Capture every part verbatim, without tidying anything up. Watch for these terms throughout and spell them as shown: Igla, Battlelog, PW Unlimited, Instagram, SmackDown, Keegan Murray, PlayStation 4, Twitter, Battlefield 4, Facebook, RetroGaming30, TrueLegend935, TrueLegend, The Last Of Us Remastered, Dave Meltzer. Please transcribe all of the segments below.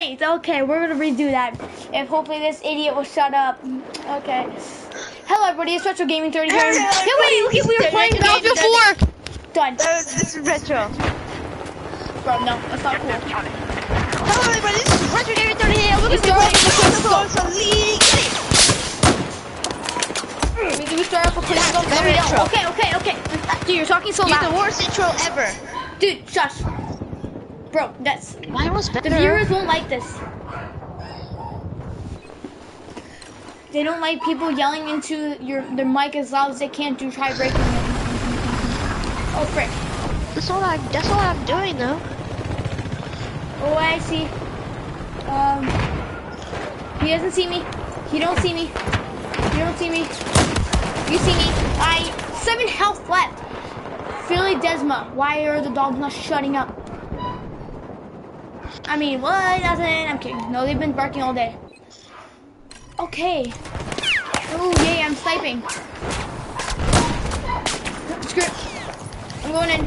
Okay, we're gonna redo that. If hopefully this idiot will shut up. Okay. Hello, everybody. It's Retro Gaming thirty. Hello, yeah, wait, we, we were playing Battlefield four. Done. Uh, this is Retro. Bro, no, that's not cool. Hello, everybody. This is Retro Gaming thirty. Yeah, we're gonna do We start off with a Okay, okay, okay. Dude, you're talking so loud. You're the worst intro ever. Dude, shush. Bro, that's mine was better. The viewers won't like this. They don't like people yelling into your their mic as loud as they can to try breaking them. Oh frick! That's all I. That's all I'm doing though. Oh, I see. Um, he doesn't see me. He don't see me. You don't see me. You see me. I seven health left. Philly Desma, why are the dogs not shutting up? I mean, what? Nothing. I'm kidding. No, they've been barking all day. Okay. Oh, yay, I'm sniping. Screw it. I'm going in.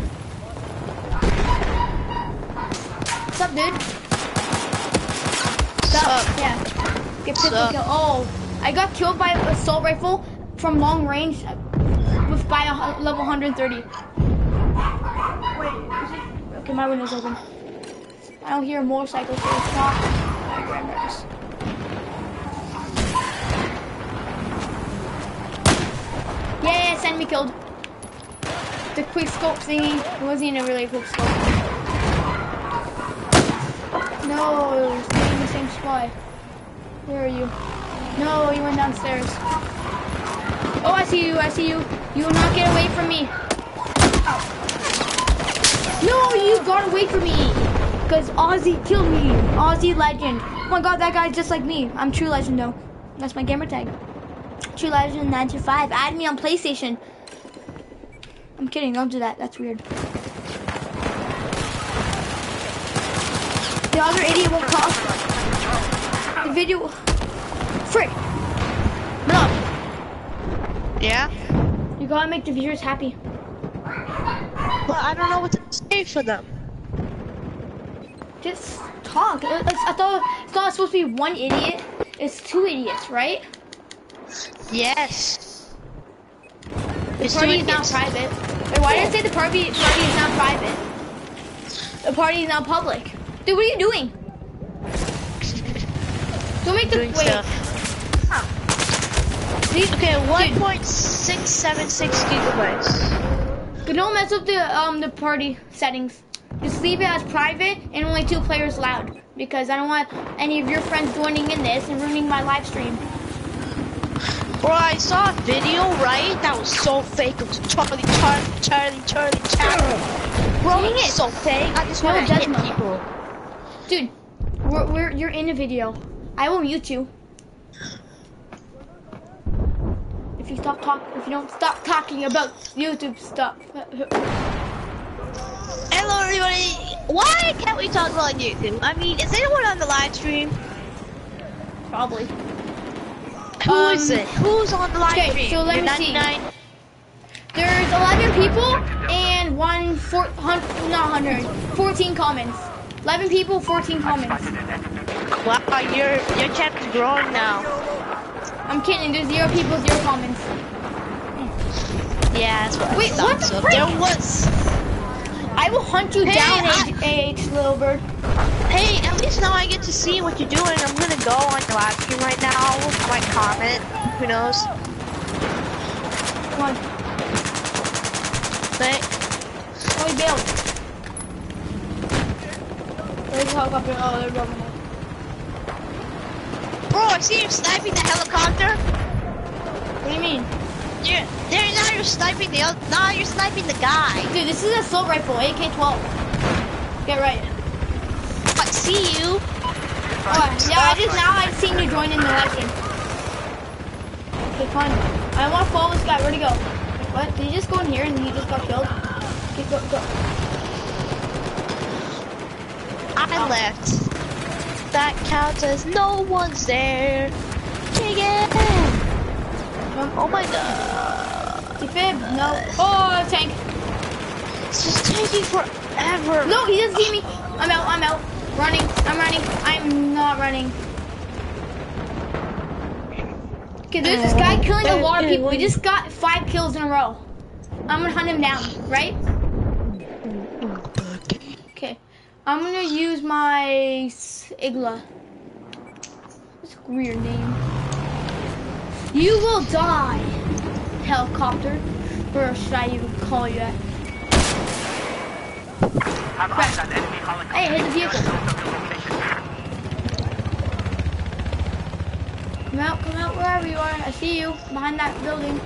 What's up, dude? What's up? Yeah. Get pistol kill. Oh, I got killed by an assault rifle from long range with by a level one hundred thirty. Wait, is it? Okay, my window's open. I don't hear a motorcycle, so it's not my grandmother's. Yeah, send me killed. The quick scope thingy, it wasn't even a really quick scope. No, stay in the same spot. Where are you? No, you went downstairs. Oh, I see you, I see you. You will not get away from me. Ow. No, you got away from me. Because Aussie killed me. Aussie legend. Oh my god, that guy's just like me. I'm TrueLegend though. That's my gamer tag. TrueLegend nine three five. Add me on PlayStation. I'm kidding, don't do that. That's weird. The other idiot won't call. The video. Frick. No. Yeah? You gotta make the viewers happy. But I don't know what to say for them. Just talk. It's, I thought it's not supposed to be one idiot. It's two idiots, right? Yes. The it's party is not private. Wait, why did I say the party, party is not private? The party is not public. Dude, what are you doing? Don't make the doing wait. Stuff. Huh. These, okay, one point six seven six gigabytes. But don't mess up the um the party settings. Just leave it as private and only two players allowed because I don't want any of your friends joining in this and ruining my live stream. Bro, I saw a video, right? That was so fake. It was Charlie, Charlie, Charlie, Charlie, Charlie. Bro, it was so fake. I just want to hit people. Dude, we're, we're, you're in a video. I will mute you. If you stop talk, if you don't stop talking about YouTube stuff. Hello everybody, why can't we talk about YouTube? I mean, is anyone on the live stream? Probably. Who um, is it? Who's on the live okay, stream? So let You're me ninety-nine. See. There's eleven people and one, four, hundred, not one hundred, fourteen comments. eleven people, fourteen comments. Wow, your, your chat is growing now. I'm kidding, there's zero people, zero comments. Yeah, that's what Wait, I what the so frick? There was... I will hunt you hey, down, I, A H little bird. Hey, at least now I get to see what you're doing. I'm gonna go on the live stream right now. My comment. Who knows? Come on. Wait. Oh, he bailed. Where's the helicopter? Oh, they're going there. Bro, I see you sniping the helicopter. What do you mean? You're, there, now you're sniping the other, now you're sniping the guy. Dude, this is an assault rifle, A K twelve. Get right. I see you. Oh, yeah, I just, now I've seen you join in the live stream. Okay, fine. I want to follow this guy, where'd he go? What, did he just go in here and he just got killed? Okay, go, go. I oh. left. That counts as no one's there. Take it. Oh my god. Defib? No. Oh, tank. It's just taking forever. No, he doesn't see me. I'm out, I'm out. Running. I'm running. I'm not running. Okay, there's this guy killing a lot of people. We just got five kills in a row. I'm gonna hunt him down, right? Okay. I'm gonna use my Igla. That's a weird name. You will die, helicopter. Or should I even call you that? Hey, hit the vehicle. Come out, come out, wherever you are. I see you behind that building.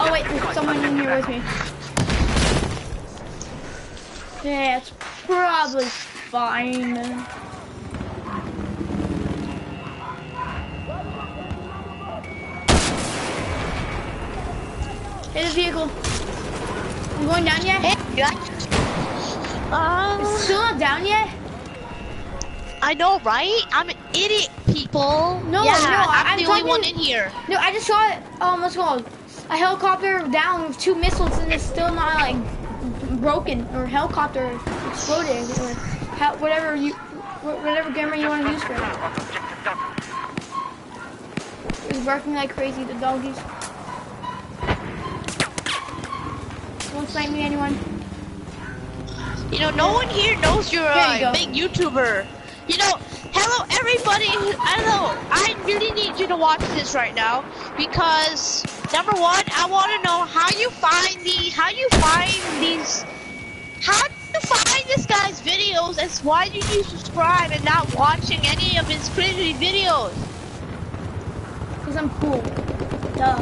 Oh wait, there's someone in here with me. Yeah, it's probably fine. Hit the vehicle. I'm going down yet? Um, it's still not down yet? I know, right? I'm an idiot, people. No, yeah, no, I'm, I'm the only one in here. No, I just saw it. Um, what's it called? A helicopter down with two missiles and it's still not like broken or helicopter exploded or how, whatever you whatever grammar you want to use for it. It's barking like crazy, the doggies. Don't snipe me, anyone. You know, no one here knows you're a you uh, big YouTuber. You know, hello everybody. I don't know. I really need you to watch this right now because number one, I want to know how you find the, how you find these, how you find this guy's videos, and why did you subscribe and not watching any of his crazy videos? Cause I'm cool. Duh.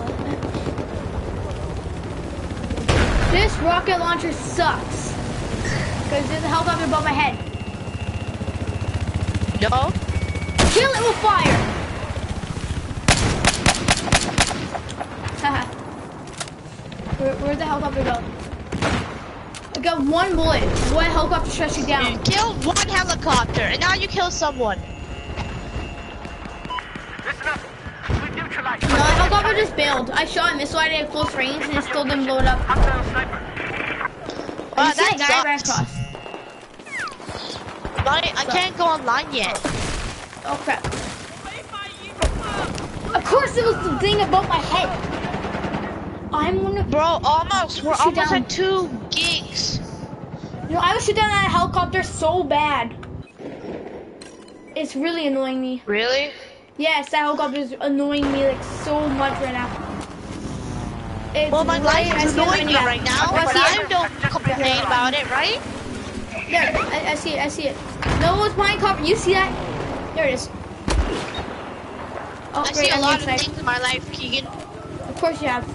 This rocket launcher sucks. Cause there's a helicopter above my head. No. Kill it with fire. Where, where'd the helicopter go? I got one bullet. What helicopter shut you down? You killed one helicopter, and now you kill someone. Listen up. We neutralized. No, the helicopter just bailed. I shot a missile at it at close range, and it still didn't blow it up. I'm a sniper. Wow, that guy ran across. But I can't go online yet. Oh, oh crap. Of course it was the thing above my head. I'm gonna Bro, almost. We're almost down. At two gigs. No, I was shooting down at a helicopter so bad. It's really annoying me. Really? Yes, that helicopter is annoying me like so much right now. It's well, my life is annoying me right now, but I don't complain about it, right? There, I, I see it, I see it. No, it's my copter. You see that? There it is. Oh, I great, see a lot of sniper. Things in my life, Keegan. Of course you have.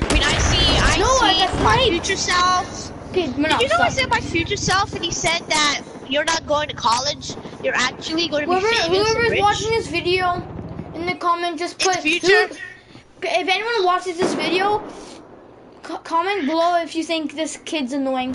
I see, I no, see I my right. future self. Okay, Did not, you know stop. I said my future self, and he said that you're not going to college, you're actually going to whoever, be famous Whoever's rich. watching this video, in the comment, just put... future. If anyone watches this video, co comment below if you think this kid's annoying.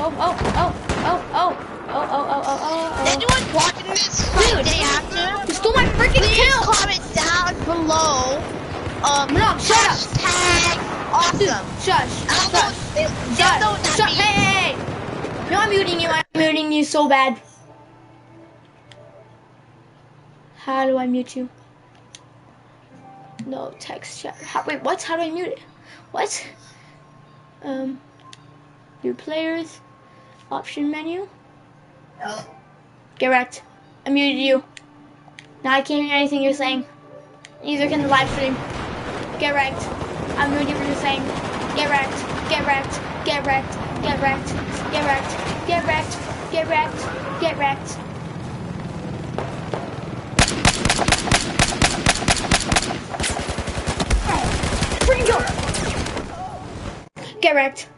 Oh, oh, oh, oh, oh. Oh, oh, oh, oh, oh, oh. Anyone watching this like, day after? You stole my freaking please kill! Comment down below. Um, no, shut up. Hashtag awesome. Shush. Shush. Shush. Shush. Hey, hey, hey. No, I'm muting you. I'm muting you so bad. How do I mute you? No text chat. How, wait, what? How do I mute it? What? Um, new players, option menu. No. Get wrecked. I muted you. Now I can't hear anything you're saying. Neither can the live stream. Get wrecked. I muted what you're saying. Get wrecked. Get wrecked. Get wrecked. Get wrecked. Get wrecked. Get wrecked. Get wrecked. Get wrecked. Freaking go. Get wrecked.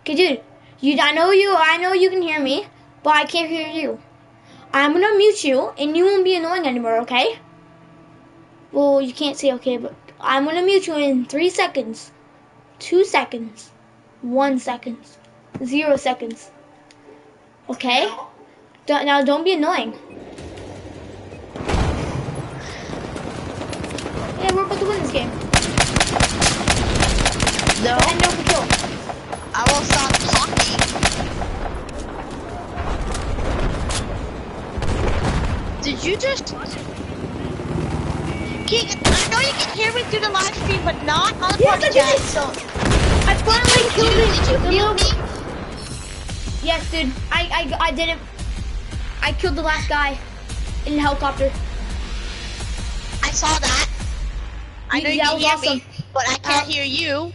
Okay, dude. You, I know you, I know you can hear me, but I can't hear you. I'm gonna mute you, and you won't be annoying anymore, okay? Well, you can't say okay, but I'm gonna mute you in three seconds, two seconds, one second, zero seconds, okay? Don't, now, don't be annoying. Yeah, we're about to win this game. No. And no control. I will stop talking. Did you just? King, I know you can hear me through the live stream, but not on the yeah, podcast. So I finally killed it. Did you feel me? Yes, dude. I I I did it. I killed the last guy in the helicopter. I saw that. I know you can hear me, but I can't hear you.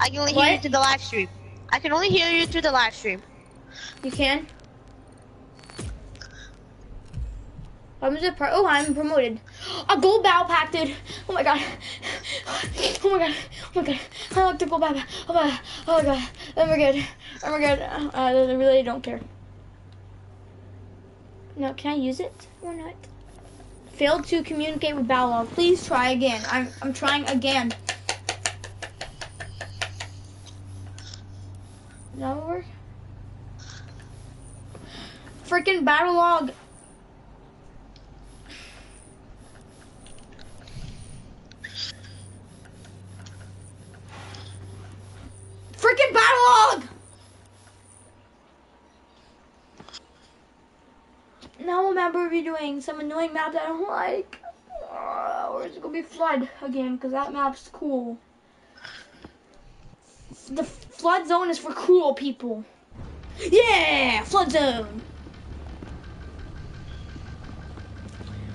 I can only hear you through the live stream. I can only hear you through the live stream. You can? I'm just pro oh, I'm promoted. A gold battle pack, dude. Oh my god. Oh my god. Oh my god. I like the gold battle pack. Oh my god. Oh my god. Oh my god. Oh my god. I really don't care. No, can I use it or not? Failed to communicate with Balog. Please try again. I'm I'm trying again. That'll work. Freaking Battlelog. Freaking Battlelog. Now I'm redoing some annoying map that I don't like. Uh, or is it gonna be Flood again? Because that map's cool. The Flood Zone is for cool people. Yeah! Flood Zone!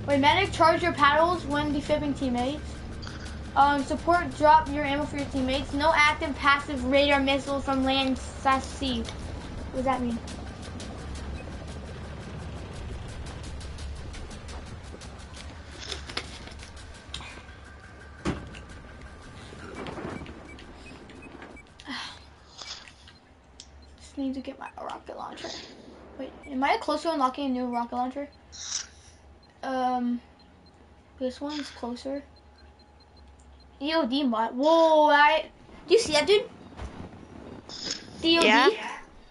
Wait, medic, charge your paddles when defibbing teammates. Um, support, drop your ammo for your teammates. No active, passive radar missiles from land slash sea. What does that mean? Need to get my rocket launcher. Wait, am I close to unlocking a new rocket launcher? Um, this one's closer. D O D mod. Whoa! I. Do you see that, dude? D O D. Yeah.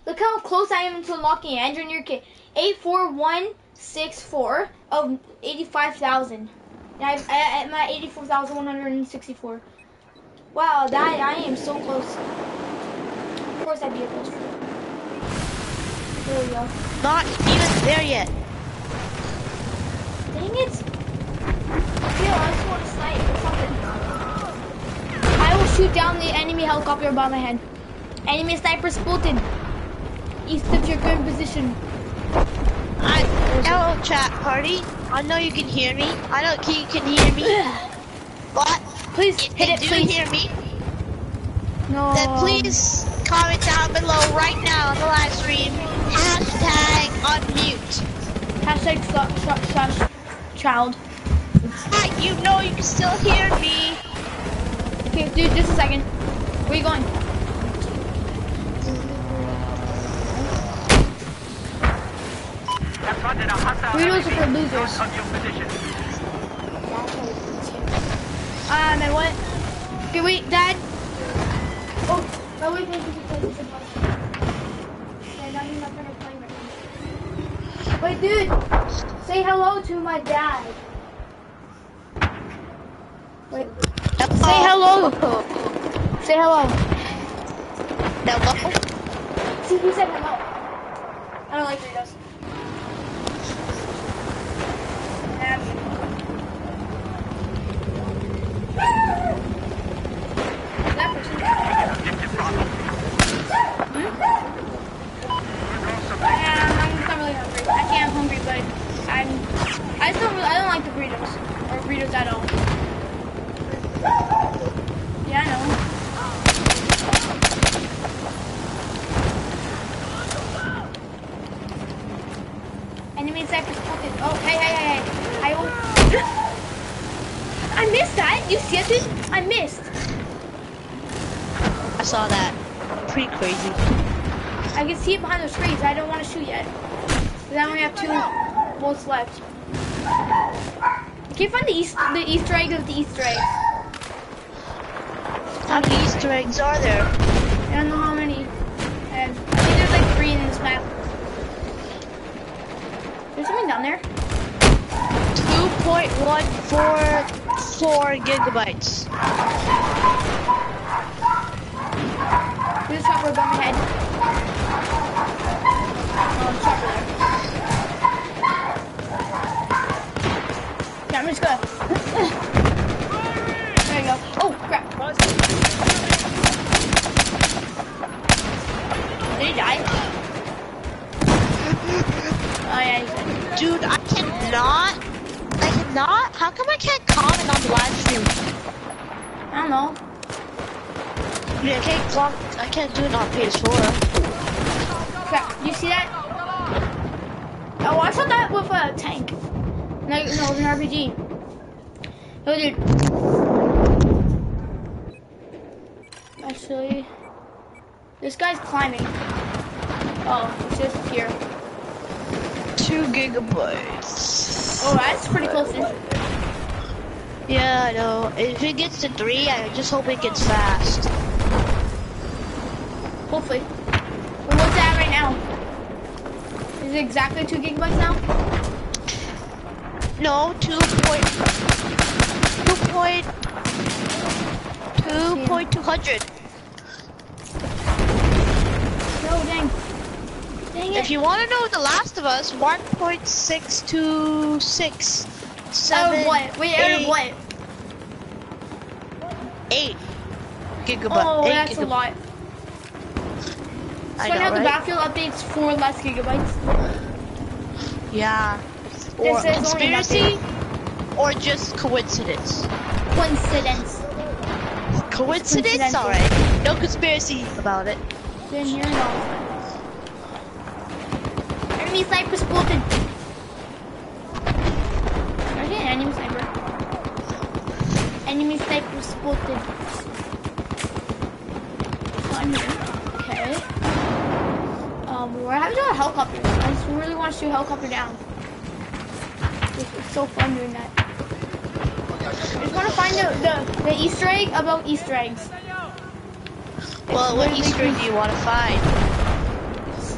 Look how close I am to unlocking it. Enter near kit. Eight four one six four of eighty-five thousand. I I'm at eighty-four thousand one hundred and sixty-four. Wow, that I am so close. Of course, I'd be close. There we go. Not even there yet. Dang it. I feel I just want to snipe or something. I will shoot down the enemy helicopter above my head. Enemy sniper spotted. East of your current position. I, hello chat party. I know you can hear me. I don't think you can hear me. But please if hit it, do please. Hear me. No. Then please comment down below right now on the live stream. Hashtag unmute. Hashtag stop, stop, stop, child. Hi, you know you can still hear me. Okay, dude, just a second. Where you going? Weirdos are for losers. Ah, uh, man, what? Okay, wait, Dad. Oh, no, wait, wait, wait, wait, wait. Wait, dude, say hello to my dad. Wait, hello. Say hello. Say hello. Hello. See, he said hello. I don't like Doritos. Left. Can you find the east, the Easter egg of the Easter eggs? How many Easter eggs are there? I don't know how many. And I think there's like three in this map. There's something down there. Two point one four four gigabytes. There's a chopper above my head. Oh, chopper there. Yeah, I'm just gonna. There you go. Oh, crap. Did he die? Oh, yeah, he's dead. Dude, I cannot. I cannot. How come I can't comment on the live stream? I don't know. Dude, I can't clock. I can't do it on P S four. Crap! You see that? Oh, I shot that with a tank. No, no, it was an R P G. Oh, dude. Actually, this guy's climbing. Oh, it's just here. Two gigabytes. Oh, that's pretty close. Yeah, I know. If it gets to three, I just hope it gets fast. Hopefully. Well, what's that right now? Is it exactly two gigabytes now? No, two point two point two point two hundred. No, dang. If you want to know The Last of Us, one point six two six seven. Oh, what? Wait, eight, oh, what? eight gigabytes. Oh, eight that's gigabyte. A lot. So I know, now right? The Battlefield updates for less gigabytes. Yeah. Or this is conspiracy, or just coincidence. Coincidence. Coincidence? Alright. No conspiracy about it. Then you're not. Enemy sniper spotted. There's an enemy sniper. Enemy sniper spotted. Okay. Um, we're having to do a helicopter. I just really want to shoot a helicopter down. It's, it's so fun doing that. I just want to find the, the the Easter egg about Easter eggs. Well, it's what Easter egg do you want to find?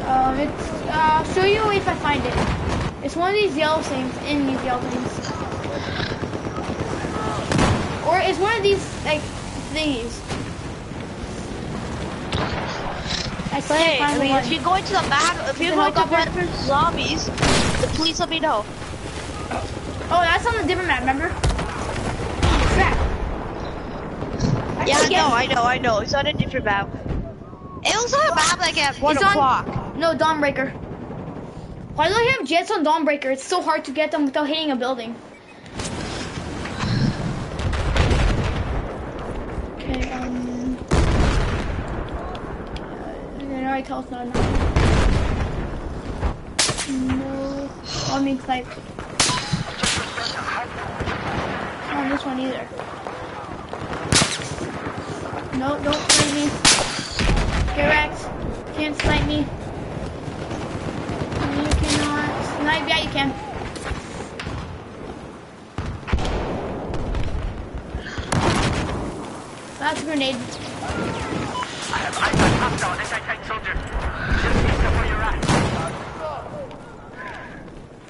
Um, it's, uh, I'll show you if I find it. It's one of these yellow things, in these yellow things. Or it's one of these, like, thingies. I hey, I mean, one. If you're going to the battle, if you're going to battle zombies, please let me know. Oh, that's on the different map, remember? Crap. I yeah, no, I know, I know. It's on a different map. It was on a map, like, at one o'clock. No, Dawnbreaker. Why do I have jets on Dawnbreaker? It's so hard to get them without hitting a building. Okay, um... I already tell it's not enough. No... Oh, I mean, like... Not this one either. No, don't slay me. Get wrecked. Can't slay me. Yeah, you can. That's a grenade. I have iPad hostile anti-tank soldier. Just pick up where you're at.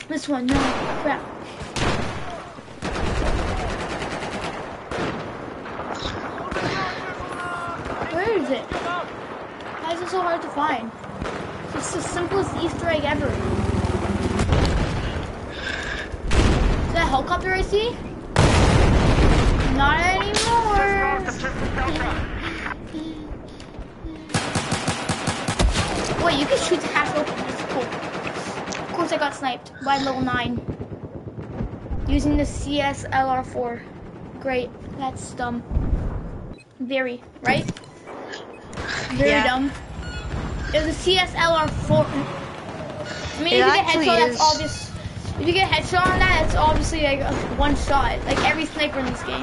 This one, no crap. Where is it? Why is it so hard to find? It's the simplest Easter egg ever. The helicopter I see? Not anymore. Wait, you can shoot the hatch open. That's cool. Of course I got sniped by level nine. Using the C S L R four. Great. That's dumb. Very, right? Very yeah. dumb. It was a C S L R four. I mean, it if you get headshot, that's obvious. If you get a headshot on that, it's obviously like a one shot, like every sniper in this game.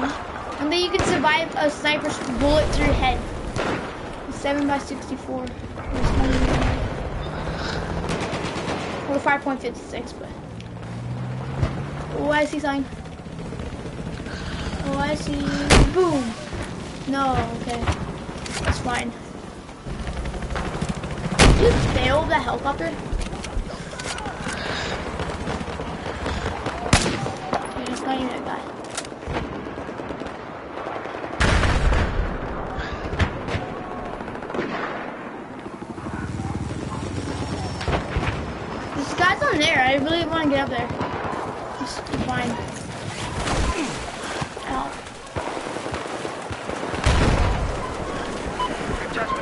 And then you can survive a sniper's bullet through your head. seven by sixty-four. Or five point five six, but. Oh, I see something. Oh, I see. Boom! No, okay. That's fine. Did you fail the helicopter? That guy. in there. I really want to get up there. Just to find. Ow.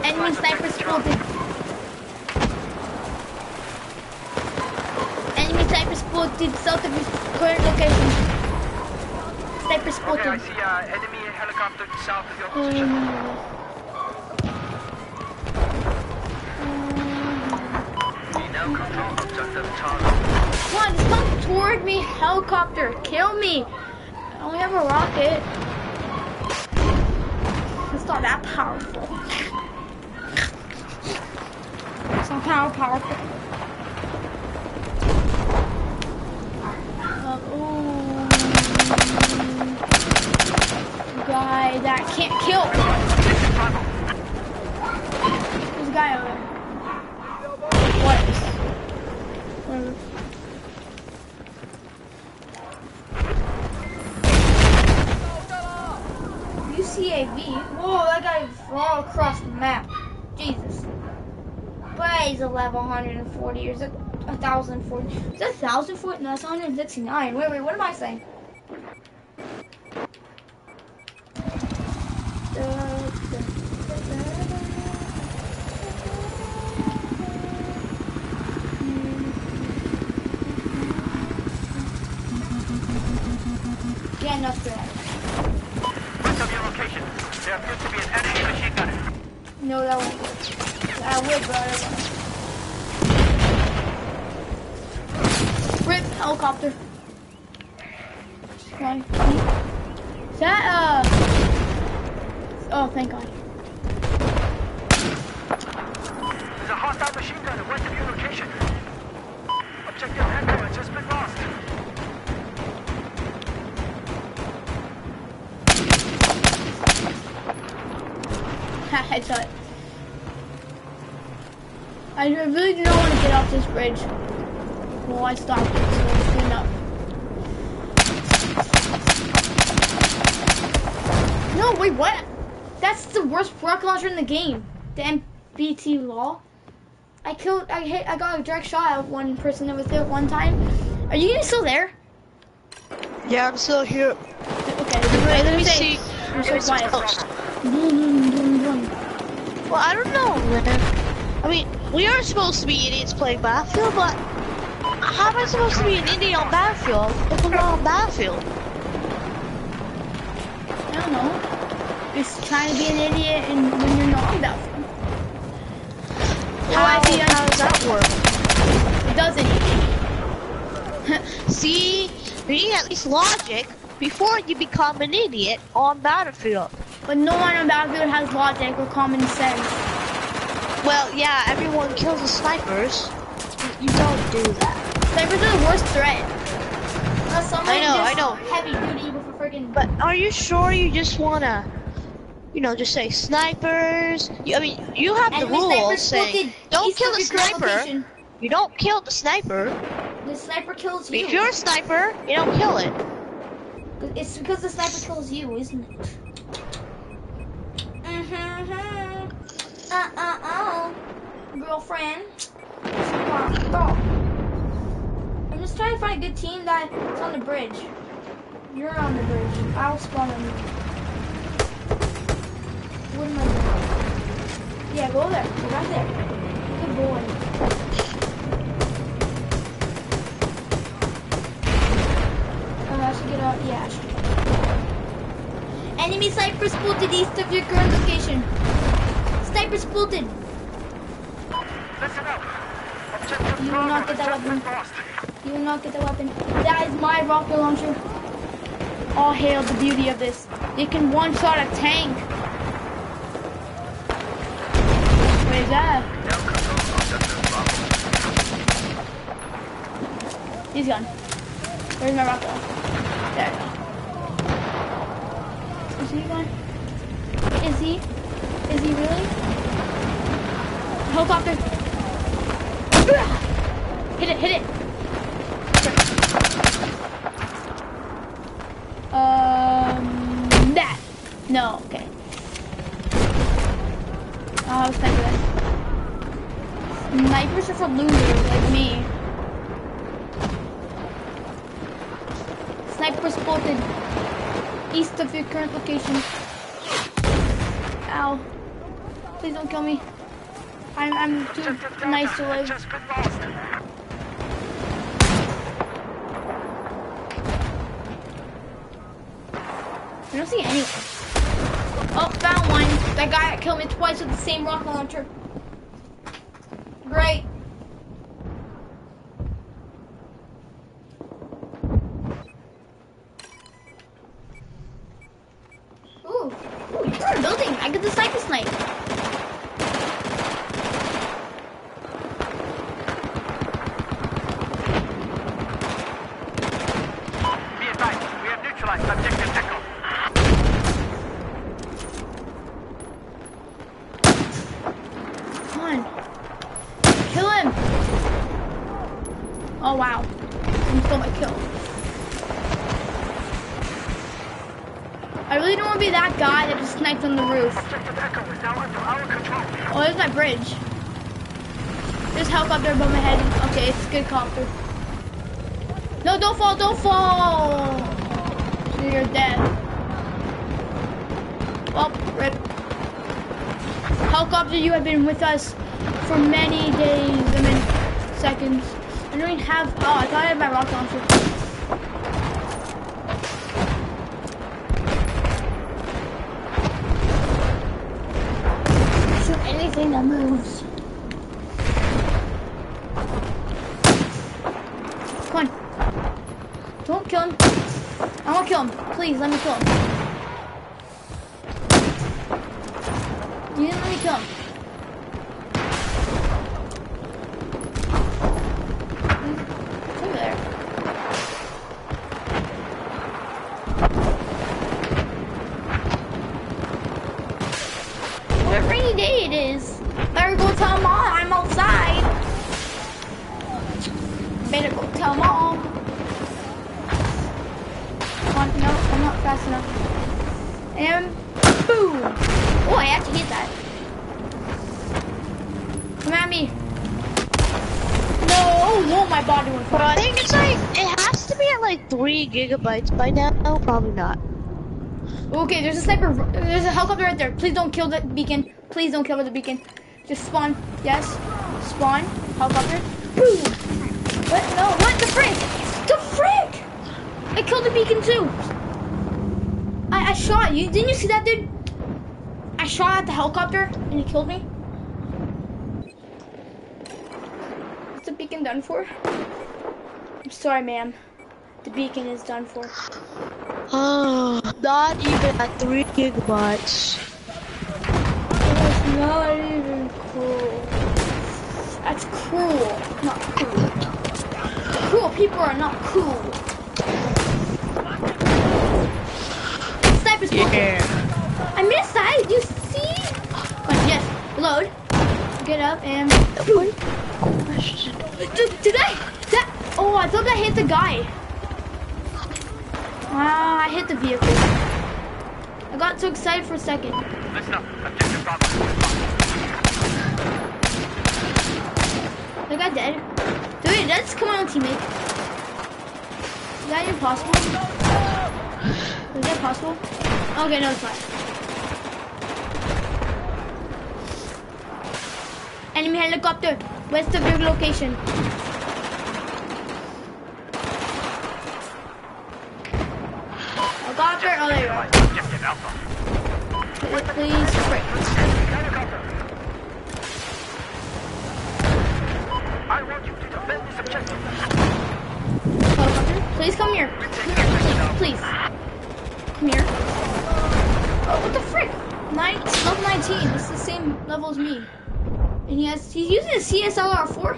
Enemy sniper spotted. Enemy sniper spotted south of his current location. Sniper spotted. Okay, I see uh, enemy helicopter south of your position. Um, Come on, just come toward me, helicopter. Kill me. I only have a rocket. It's not that powerful. It's not power powerful. Uh, oh, guy that can't kill. There's a guy over there. What? U C A V? Whoa, that guy all across the map. Jesus. But he's a level one hundred forty, or is it one thousand forty? Is that one thousand forty? No, that's one hundred sixty-nine. Wait, wait, what am I saying? No, that won't work. I would, but I don't. Rip helicopter. Okay. Is that, uh... oh, thank God. There's a hostile machine gun at west of your location. Objective Echo has just been lost. I thought. I really do not want to get off this bridge. Well, I stopped it, so it's good enough. No, wait, what? That's the worst rocket launcher in the game. The M B T law. I killed, I hit, I got a direct shot at one person that was hit one time. Are you still there? Yeah, I'm still here. Okay, wait, let me see. I'm so quiet. Well, I don't know, Lynn. I mean, we are supposed to be idiots playing Battlefield, but how am I supposed to be an idiot on Battlefield if I'm not on Battlefield? I don't know. You're trying to be an idiot and when you're not on Battlefield. How, how, do you how does that work? It doesn't. See, you need at least logic before you become an idiot on Battlefield. But no one on Battlefield has logic or common sense. Well, yeah, everyone kills the snipers. You don't do that. Snipers are the worst threat. Uh, I know, I know. Heavy duty with a friggin'. But are you sure you just wanna, you know, just say snipers? You, I mean, you have and the rules saying don't kill the sniper. Location. You don't kill the sniper. The sniper kills you. If you're a sniper, you don't kill it. It's because the sniper kills you, isn't it? Mm-hmm. Uh uh oh, girlfriend. I'm just trying to find a good team that's on the bridge. You're on the bridge. I'll spawn on you. What am I doing? Yeah, go there. Go right there. Good boy. Oh, I should get out. Yeah, I should get out. Enemy sniper spotted east of your current location. Sniper spotted. Listen up. Objective you will not get that weapon. You will not get that weapon. That is my rocket launcher. All hail the beauty of this. You can one-shot a tank. What is that? He's gone. Where's my rocket launcher? There we go. Is he gone? Is he? Is he really? Helicopter! Hit it! Hit it! Um, that. No. Okay. Oh, I was thinking that. Snipers are for losers like me. Sniper spotted east of your current location. Ow. Please don't kill me. I'm, I'm too nice to live. I don't see anyone. Oh, found one. That guy killed me twice with the same rocket launcher. Great. Ooh, ooh, you got a building. I get the cycle snipe. On the roof. Oh, there's my bridge. There's helicopter above my head. Okay, it's a good copter. No, don't fall, don't fall. You're dead. Oh, rip. Helicopter, you have been with us for many days, I mean, seconds. I don't even have, oh, I thought I had my rocket launcher. Anything that moves. Come on. Don't kill him. I won't kill him. Please, let me kill him. You didn't let me kill him. It's over there. What a rainy day it is. Better go tell mom I'm outside. Better go tell mom. Come on, no, I'm not fast enough. And boom. Oh, I actually hit that. Come at me. No, oh no, my body went far. I think it's like, it has to be at like three gigabytes by now. No, probably not. Okay, there's a sniper, there's a helicopter right there. Please don't kill the beacon. Please don't kill the beacon. Just spawn, yes, spawn, helicopter, boom! What, no, what, the frick? The frick! I killed the beacon too! I, I shot, you, didn't you see that, dude? I shot at the helicopter, and he killed me. What's the beacon done for? I'm sorry, ma'am. The beacon is done for. Oh, not even at three gigabytes. Not even cool. That's cruel. Not cool. Cool people are not cool. Sniper's walking. Yeah. I missed that. You see? Oh, yes. Reload. Get up and. Did, did I? That. Oh, I thought I hit the guy. Wow, I hit the vehicle. I got too excited for a second. Listen up. Objective problem. The guy dead. Dude, that's come on, teammate. Is that impossible? Is that possible? Okay, no, it's not. Enemy helicopter, west of your location. Helicopter, oh, there you are. Please, frick. I want you to defend this objective. Helicopter, please come here. Please, please. Come here. Oh, what the frick? Nine, level nineteen. It's the same level as me. And he has, he's using a C S L R four?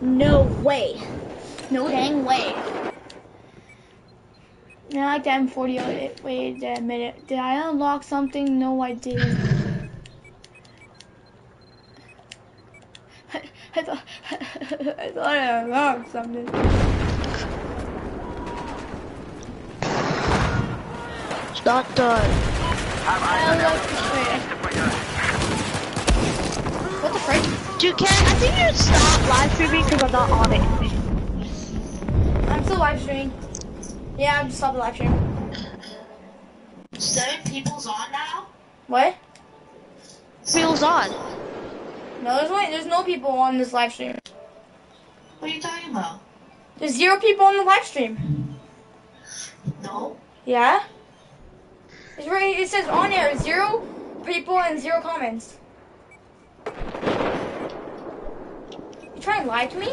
No way. No dang way. I like the M forty. Wait a minute. Did I unlock something? No, I didn't. I thought, I thought I unlocked something. It's not done. I unlocked the What the frick? Dude, Ken, I think you should stop live streaming because I'm not on it. I'm still live streaming. Yeah, I'm still live streaming. Seven people's on now? What? People's on. No, there's wait, there's no people on this live stream. What are you talking about? There's zero people on the live stream. No. Yeah? It's right, it says on air, zero people and zero comments. You trying to lie to me?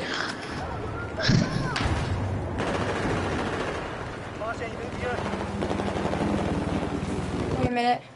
Wait a minute.